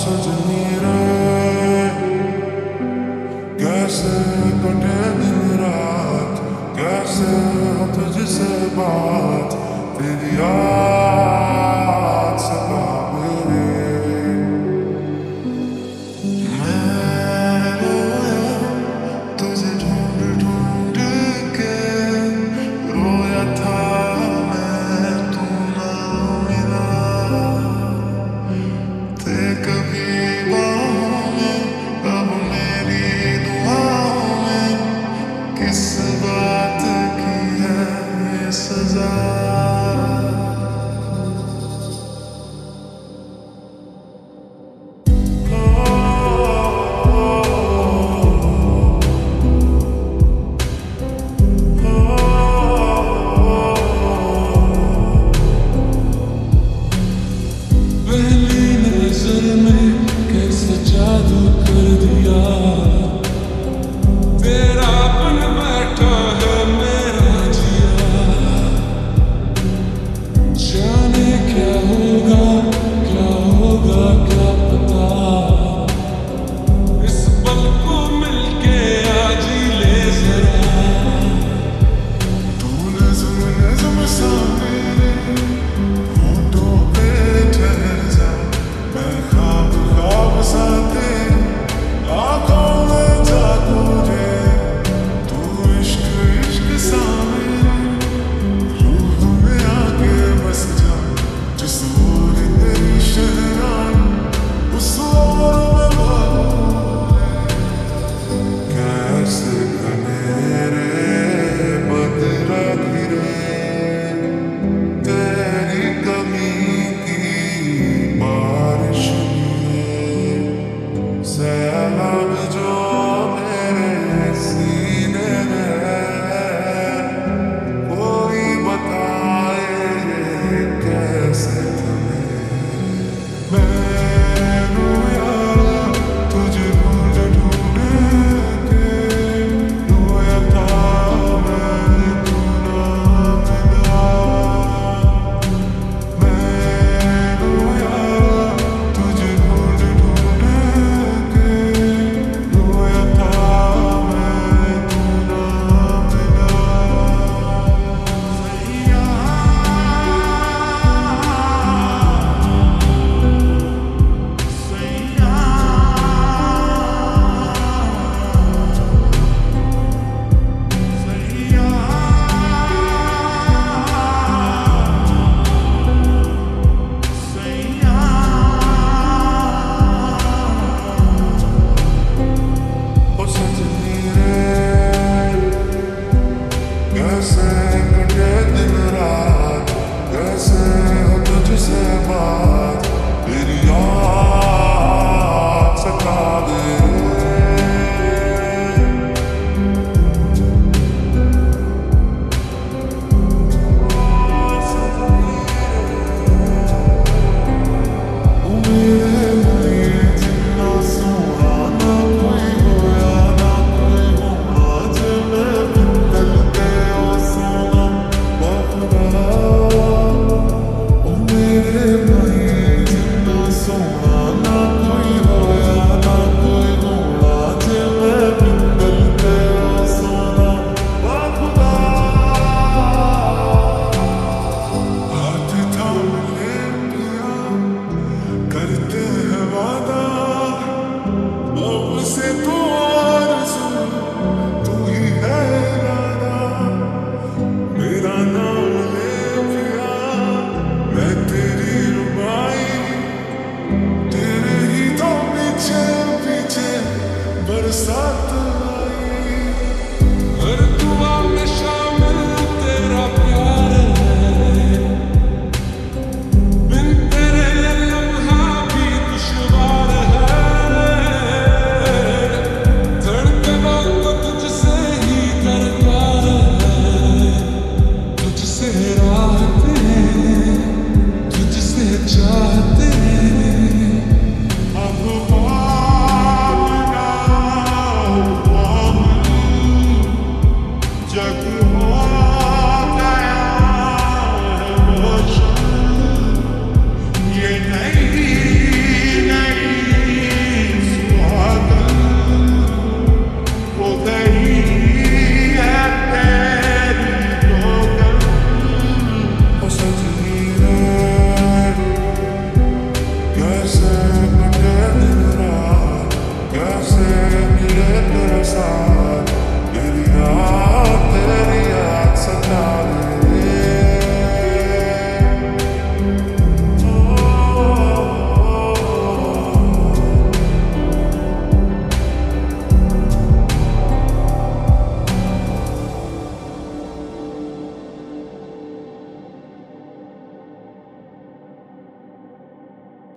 Oh,